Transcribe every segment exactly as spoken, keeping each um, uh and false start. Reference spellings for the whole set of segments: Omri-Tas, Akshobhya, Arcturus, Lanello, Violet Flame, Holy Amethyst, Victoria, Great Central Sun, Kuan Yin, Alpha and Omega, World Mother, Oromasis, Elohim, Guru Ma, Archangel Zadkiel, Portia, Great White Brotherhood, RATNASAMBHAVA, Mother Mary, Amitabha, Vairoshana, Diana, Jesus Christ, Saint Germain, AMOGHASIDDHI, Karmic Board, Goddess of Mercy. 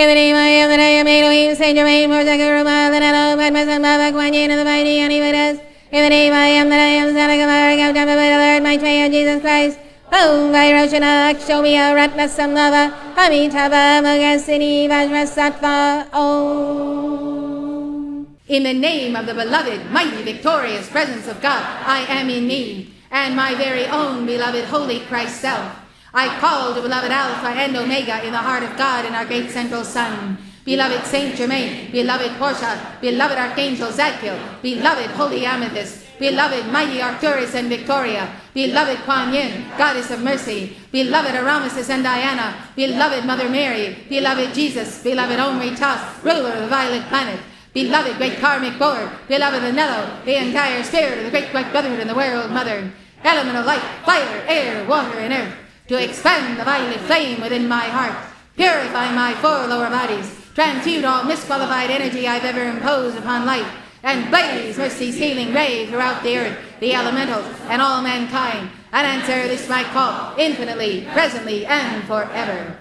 In the name of the Omri-Tas, Elohim, Saint Germain, Portia, Guru Ma, Lanello, Mother Mary, Kuan Yin, and the mighty Oromasis. In the name of the Omri-Tas, Zadkiel, come down, alert my prayer, Jesus Christ. Om Vairoshana, Akshobhya, Ratnasamlava, Amitabha, Moghasini, Vajrasattva, Om. In the name of the beloved, mighty, victorious presence of God, I am in need, and my very own beloved Holy Christ self. I call the beloved Alpha and Omega in the heart of God in our great central sun. Beloved Saint Germain, beloved Portia, beloved Archangel Zadkiel, beloved Holy Amethyst, beloved mighty Arcturus and Victoria, beloved Kuan Yin, Goddess of Mercy, beloved Oromasis and Diana, beloved Mother Mary, beloved Jesus, beloved Omri-Tas, ruler of the Violet Planet, beloved Great Karmic Board, beloved Lanello, the entire spirit of the Great White Brotherhood and the World Mother, elemental life, fire, air, water, and earth, to expand the violet flame within my heart, purify my four lower bodies, transmute all misqualified energy I've ever imposed upon life, and blaze mercy's healing ray throughout the earth, the elementals, and all mankind, and answer this my call infinitely, presently, and forever.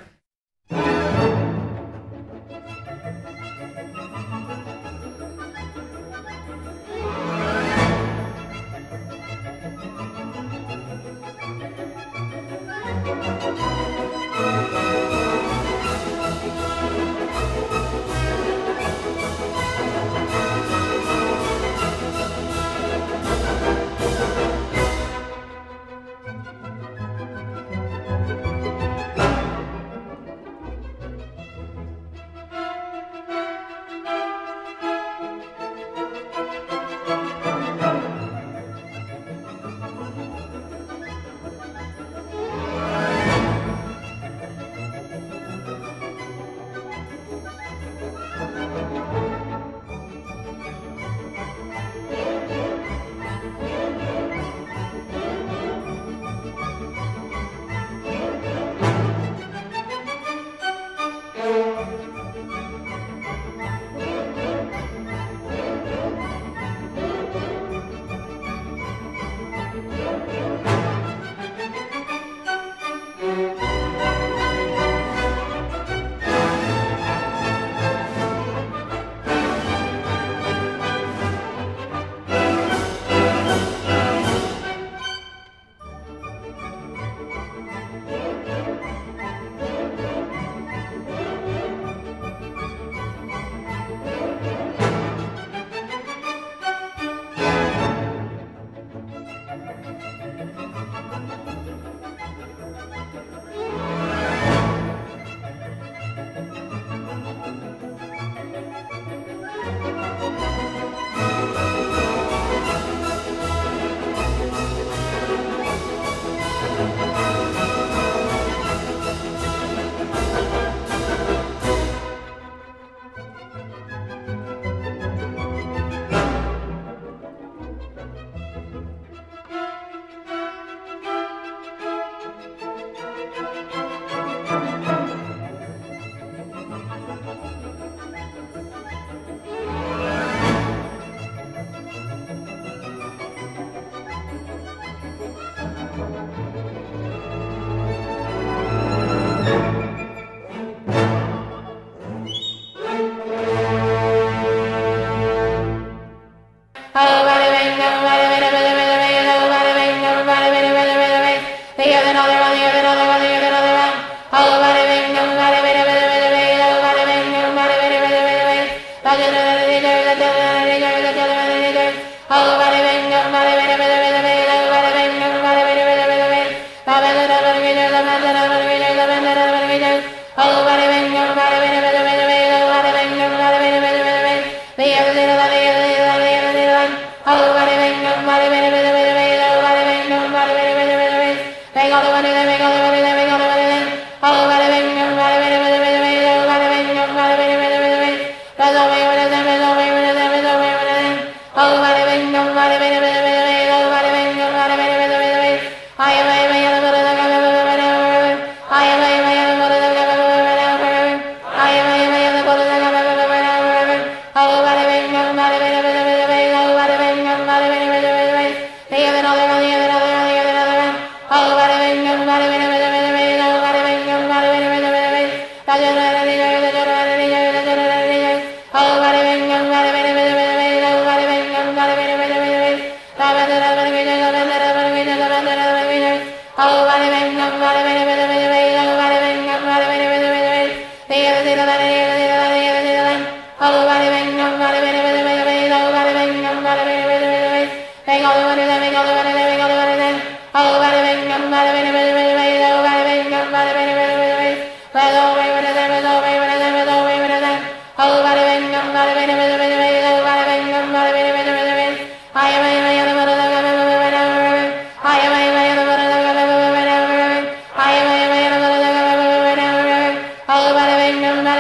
All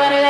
the way,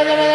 Oh,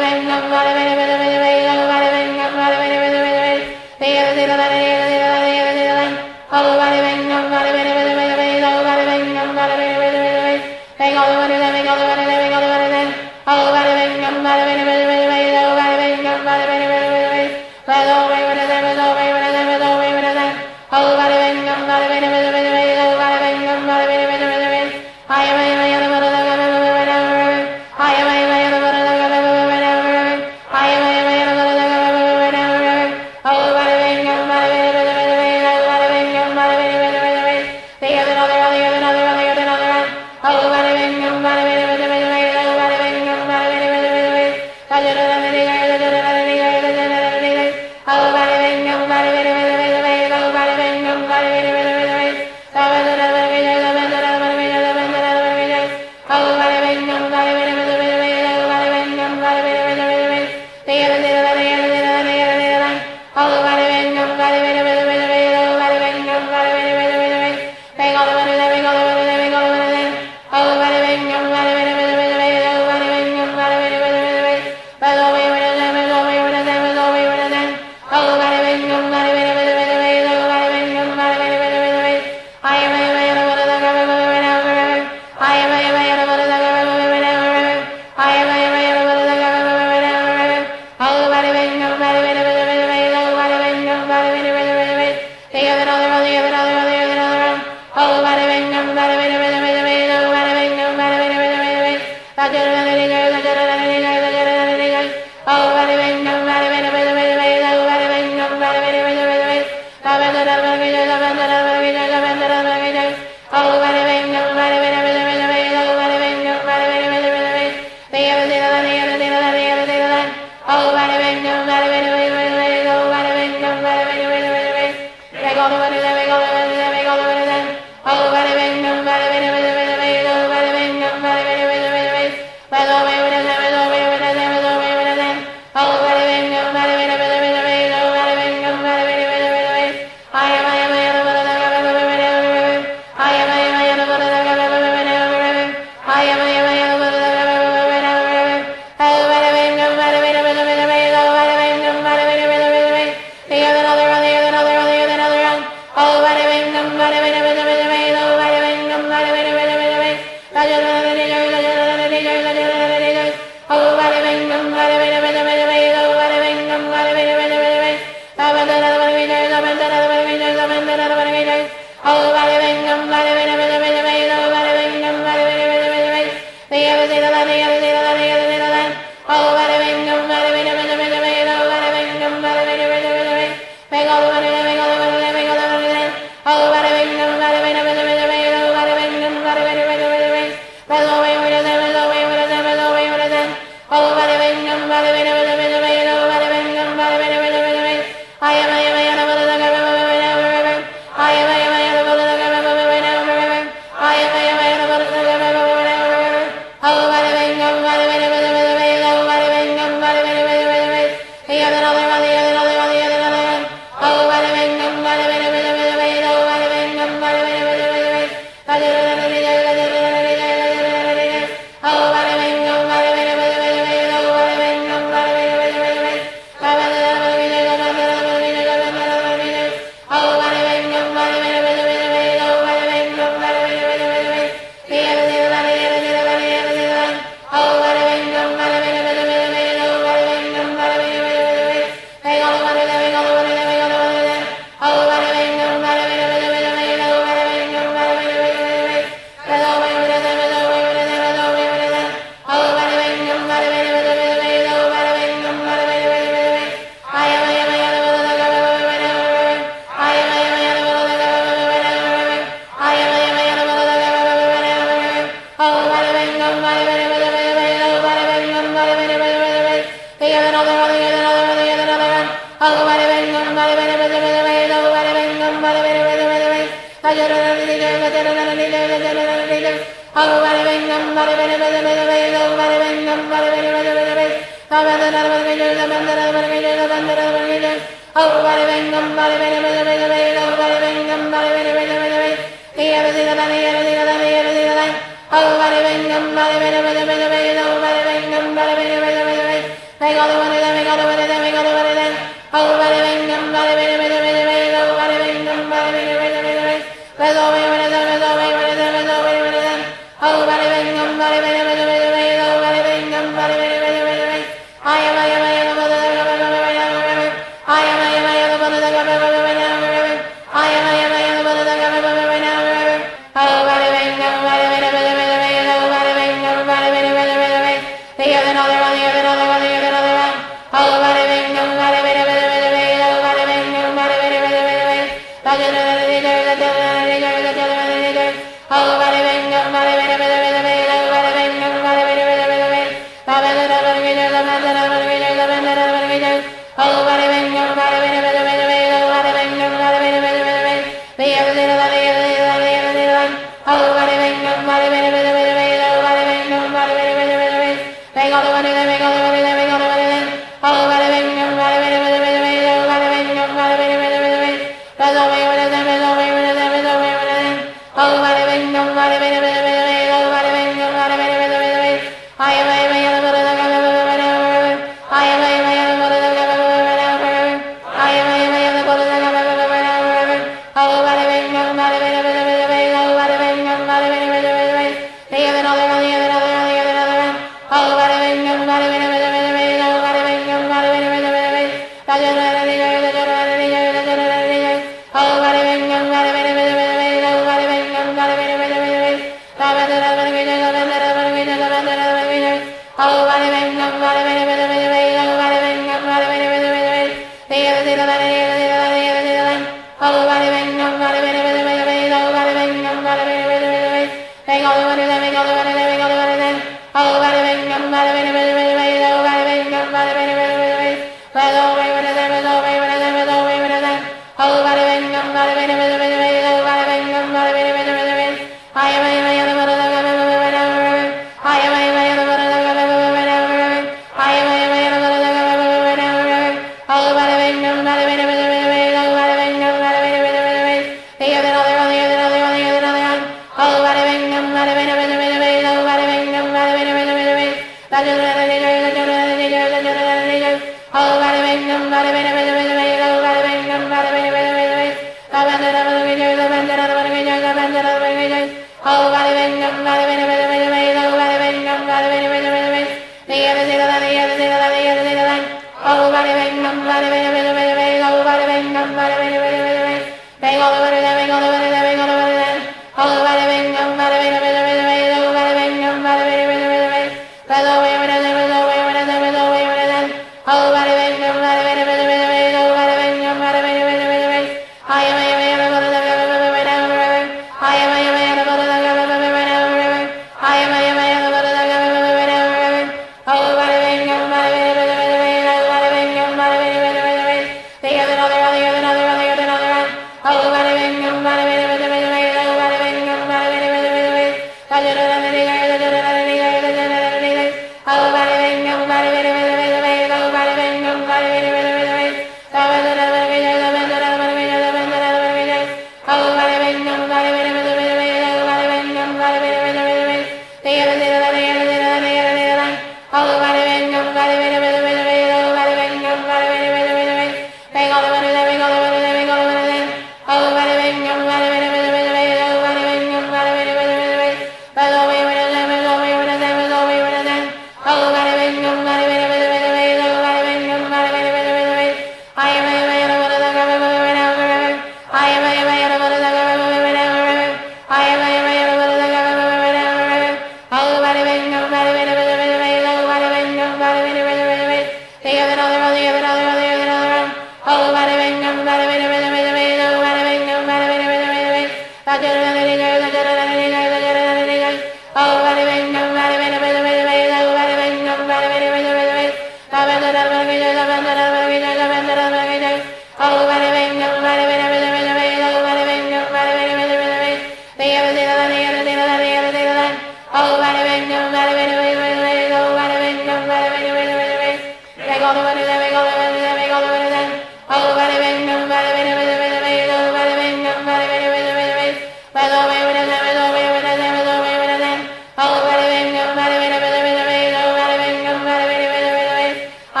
I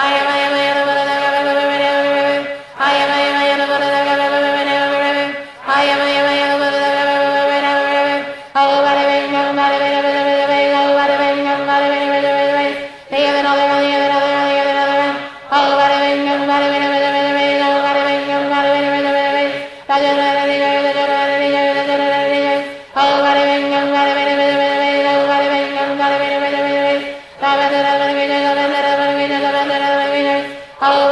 Oh,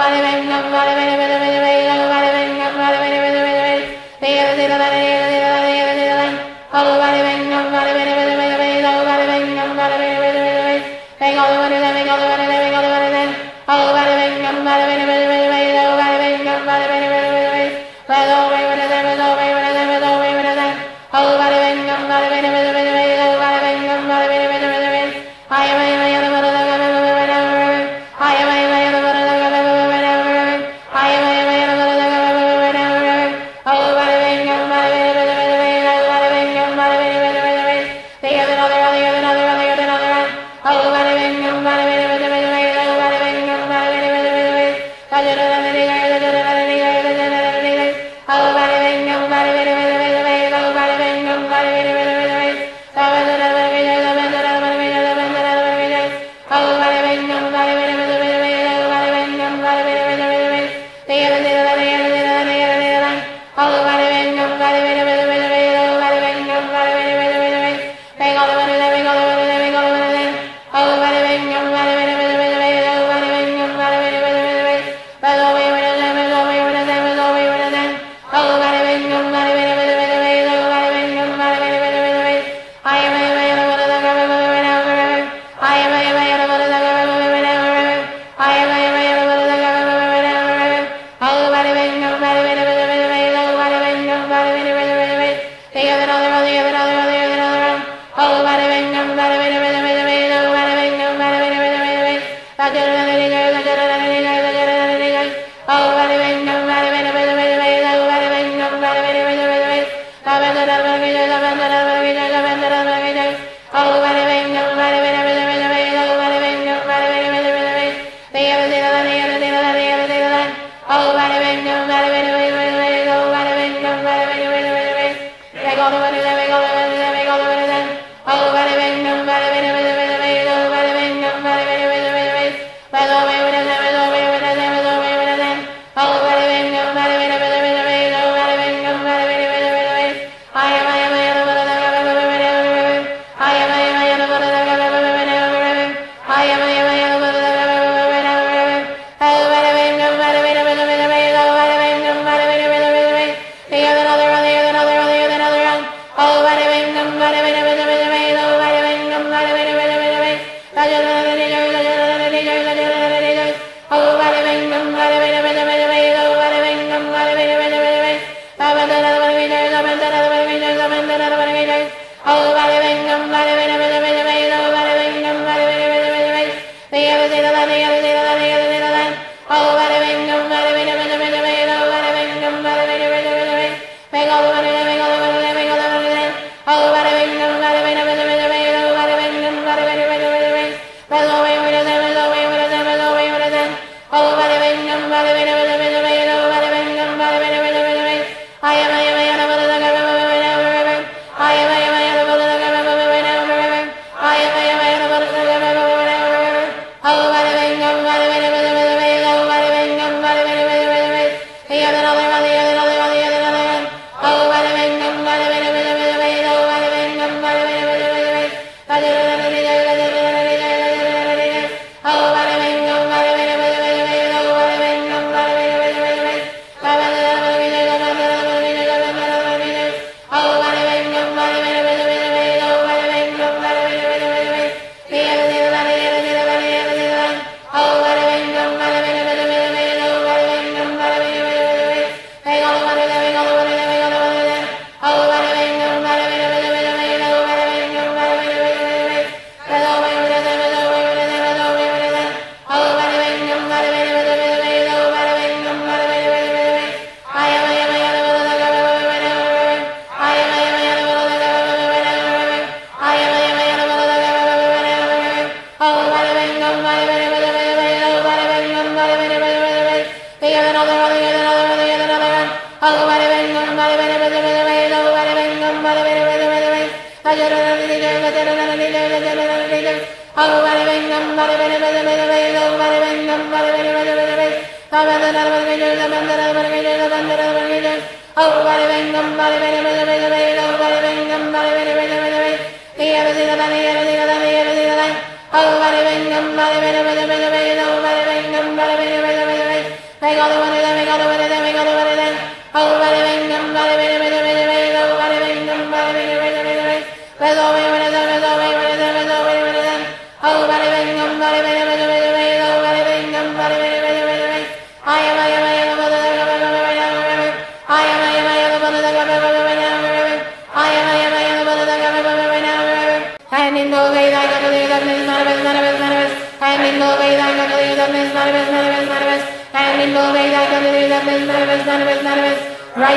Right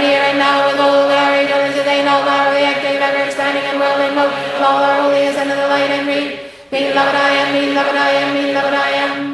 here, right now, with all of our rejoices, they know power, the active, ever expanding, and world and hope, with all our holiness under the light and read. Be loved I am, be loved I am, be loved I am.